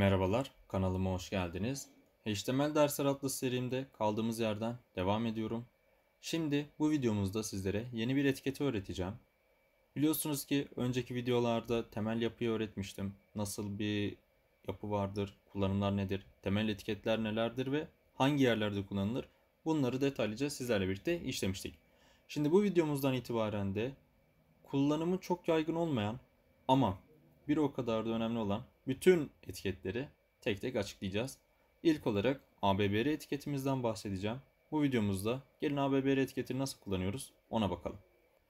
Merhabalar, kanalıma hoş geldiniz. HTML Dersler adlı serimde kaldığımız yerden devam ediyorum. Şimdi bu videomuzda sizlere yeni bir etiketi öğreteceğim. Biliyorsunuz ki önceki videolarda temel yapıyı öğretmiştim. Nasıl bir yapı vardır, kullanımlar nedir, temel etiketler nelerdir ve hangi yerlerde kullanılır? Bunları detaylıca sizlerle birlikte işlemiştik. Şimdi bu videomuzdan itibaren de kullanımı çok yaygın olmayan ama bir o kadar da önemli olan bütün etiketleri tek tek açıklayacağız. İlk olarak ABBR etiketimizden bahsedeceğim. Bu videomuzda gelin ABBR etiketini nasıl kullanıyoruz ona bakalım.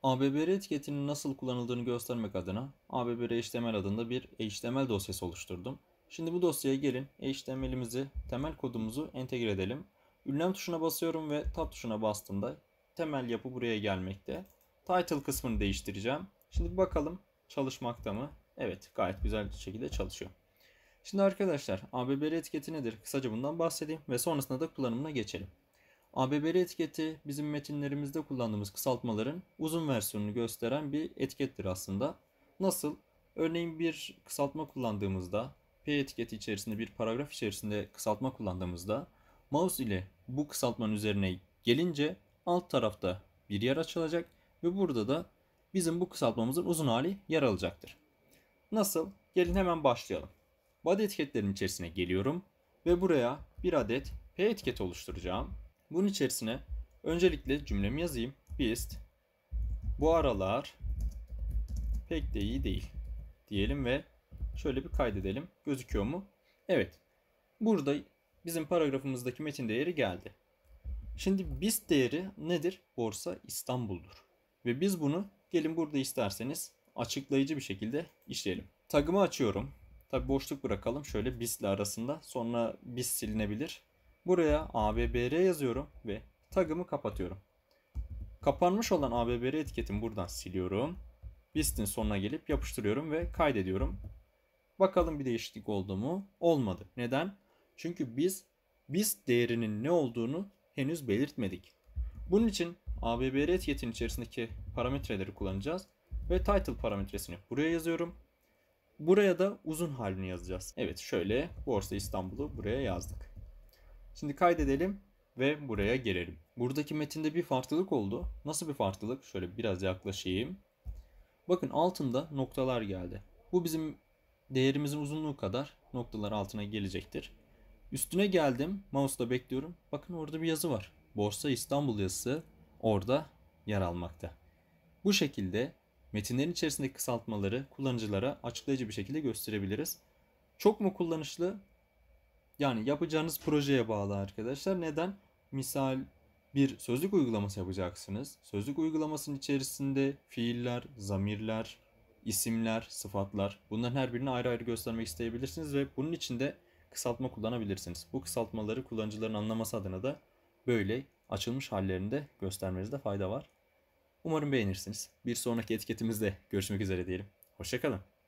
ABBR etiketinin nasıl kullanıldığını göstermek adına ABBR HTML adında bir HTML dosyası oluşturdum. Şimdi bu dosyaya gelin HTML'imizi, temel kodumuzu entegre edelim. Ünlem tuşuna basıyorum ve tab tuşuna bastığımda temel yapı buraya gelmekte. Title kısmını değiştireceğim. Şimdi bakalım çalışmakta mı? Evet, gayet güzel bir şekilde çalışıyor. Şimdi arkadaşlar ABBR etiketi nedir? Kısaca bundan bahsedeyim ve sonrasında da kullanımına geçelim. ABBR etiketi bizim metinlerimizde kullandığımız kısaltmaların uzun versiyonunu gösteren bir etikettir aslında. Nasıl? Örneğin bir kısaltma kullandığımızda, P etiketi içerisinde bir paragraf içerisinde kısaltma kullandığımızda mouse ile bu kısaltmanın üzerine gelince alt tarafta bir yer açılacak ve burada da bizim bu kısaltmamızın uzun hali yer alacaktır. Nasıl? Gelin hemen başlayalım. Body etiketlerin içerisine geliyorum ve buraya bir adet P etiketi oluşturacağım. Bunun içerisine öncelikle cümlemi yazayım. Bist, bu aralar pek de iyi değil diyelim ve şöyle bir kaydedelim. Gözüküyor mu? Evet. Burada bizim paragrafımızdaki metin değeri geldi. Şimdi Bist değeri nedir? Borsa İstanbul'dur. Ve biz bunu gelin burada isterseniz açıklayıcı bir şekilde işleyelim. Tagımı açıyorum. Tabi boşluk bırakalım. Şöyle Bist ile arasında. Sonra Bist silinebilir. Buraya ABBR yazıyorum ve tagımı kapatıyorum. Kapanmış olan ABBR etiketimi buradan siliyorum. Bist'in sonuna gelip yapıştırıyorum ve kaydediyorum. Bakalım bir değişiklik oldu mu? Olmadı. Neden? Çünkü biz Bist değerinin ne olduğunu henüz belirtmedik. Bunun için ABBR etiketinin içerisindeki parametreleri kullanacağız. Ve title parametresini buraya yazıyorum. Buraya da uzun halini yazacağız. Evet, şöyle Borsa İstanbul'u buraya yazdık. Şimdi kaydedelim ve buraya gelelim. Buradaki metinde bir farklılık oldu. Nasıl bir farklılık? Şöyle biraz yaklaşayım. Bakın altında noktalar geldi. Bu bizim değerimizin uzunluğu kadar noktalar altına gelecektir. Üstüne geldim. Mouse'la bekliyorum. Bakın orada bir yazı var. Borsa İstanbul yazısı orada yer almakta. Bu şekilde metinlerin içerisindeki kısaltmaları kullanıcılara açıklayıcı bir şekilde gösterebiliriz. Çok mu kullanışlı? Yani yapacağınız projeye bağlı arkadaşlar. Neden? Misal bir sözlük uygulaması yapacaksınız. Sözlük uygulamasının içerisinde fiiller, zamirler, isimler, sıfatlar, bunların her birini ayrı ayrı göstermek isteyebilirsiniz ve bunun için de kısaltma kullanabilirsiniz. Bu kısaltmaları kullanıcıların anlaması adına da böyle açılmış hallerinde göstermenizde fayda var. Umarım beğenirsiniz. Bir sonraki etiketimizde görüşmek üzere diyelim. Hoşça kalın.